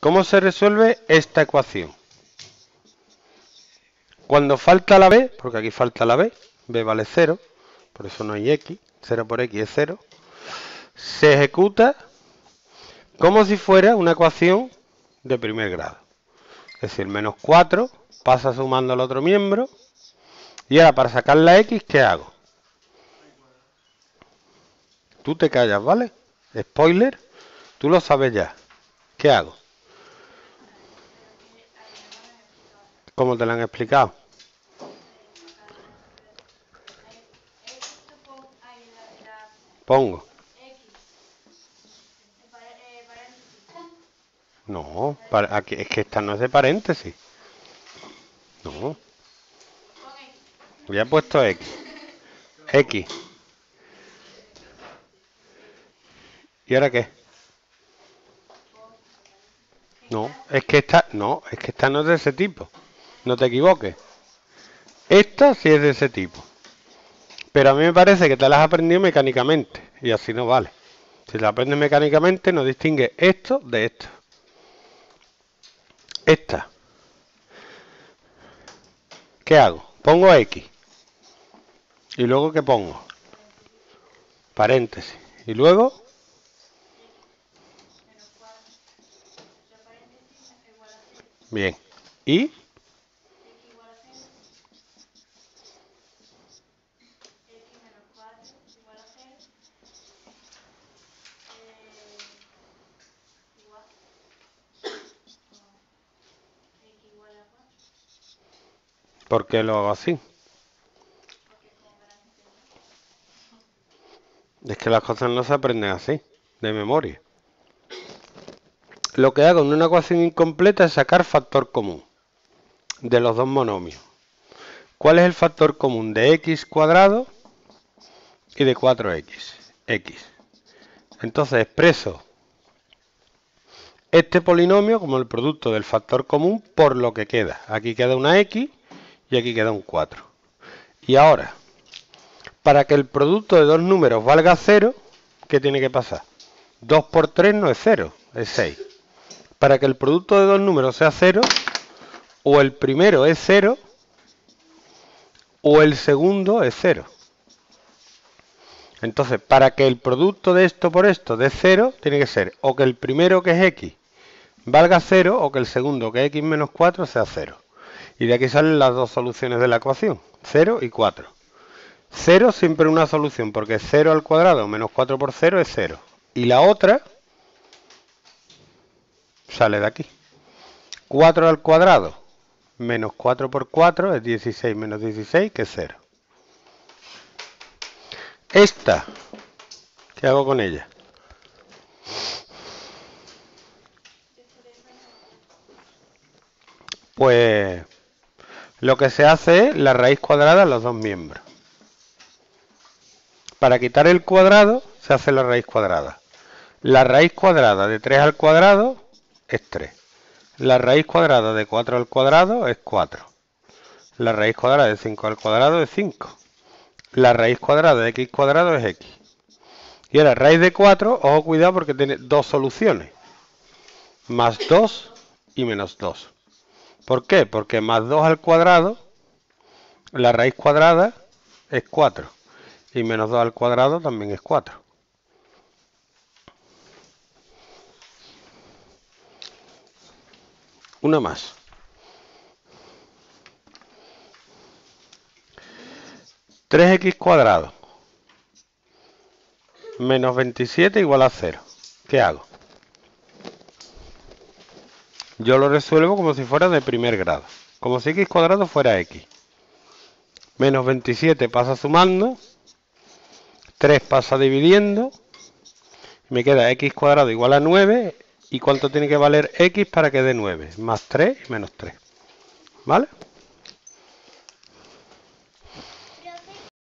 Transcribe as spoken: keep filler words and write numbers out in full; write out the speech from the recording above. ¿Cómo se resuelve esta ecuación? Cuando falta la b, porque aquí falta la b, b vale cero, por eso no hay x, cero por x es cero, se ejecuta como si fuera una ecuación de primer grado. Es decir, menos cuatro pasa sumando al otro miembro, y ahora para sacar la x, ¿qué hago? Tú te callas, ¿vale? Spoiler, tú lo sabes ya. ¿Qué hago? ¿Cómo te lo han explicado? Pongo. No, para, aquí, es que esta no es de paréntesis. No. Ya he puesto X. X. ¿Y ahora qué? No, es que esta no, es que esta no es de ese tipo. No te equivoques. Esta sí es de ese tipo. Pero a mí me parece que te las has aprendido mecánicamente. Y así no vale. Si la aprendes mecánicamente, no distingue esto de esto. Esta. ¿Qué hago? Pongo X. ¿Y luego qué pongo? Paréntesis. Y luego... Bien. ¿Y? ¿Por qué lo hago así? Es que las cosas no se aprenden así, de memoria. Lo que hago en una ecuación incompleta es sacar factor común de los dos monomios. ¿Cuál es el factor común de x cuadrado y de cuatro x? X. Entonces expreso este polinomio como el producto del factor común por lo que queda. Aquí queda una x. Y aquí queda un cuatro. Y ahora, para que el producto de dos números valga cero, ¿qué tiene que pasar? dos por tres no es cero, es seis. Para que el producto de dos números sea cero, o el primero es cero, o el segundo es cero. Entonces, para que el producto de esto por esto dé cero, tiene que ser o que el primero, que es x, valga cero, o que el segundo, que es x menos cuatro, sea cero. Y de aquí salen las dos soluciones de la ecuación, cero y cuatro. cero siempre una solución, porque cero al cuadrado menos cuatro por cero es cero. Y la otra sale de aquí. cuatro al cuadrado menos cuatro por cuatro es dieciséis menos dieciséis, que es cero. Esta, ¿qué hago con ella? Pues... lo que se hace es la raíz cuadrada de los dos miembros. Para quitar el cuadrado se hace la raíz cuadrada. La raíz cuadrada de tres al cuadrado es tres. La raíz cuadrada de cuatro al cuadrado es cuatro. La raíz cuadrada de cinco al cuadrado es cinco. La raíz cuadrada de x cuadrado es x. Y ahora raíz de cuatro, ojo, cuidado porque tiene dos soluciones. Más dos y menos dos. ¿Por qué? Porque más dos al cuadrado, la raíz cuadrada es cuatro. Y menos dos al cuadrado también es cuatro. Una más. tres x cuadrado menos veintisiete igual a cero. ¿Qué hago? Yo lo resuelvo como si fuera de primer grado. Como si x cuadrado fuera x. Menos veintisiete pasa sumando. tres pasa dividiendo. Me queda x cuadrado igual a nueve. ¿Y cuánto tiene que valer x para que dé nueve? Más tres y menos tres. ¿Vale?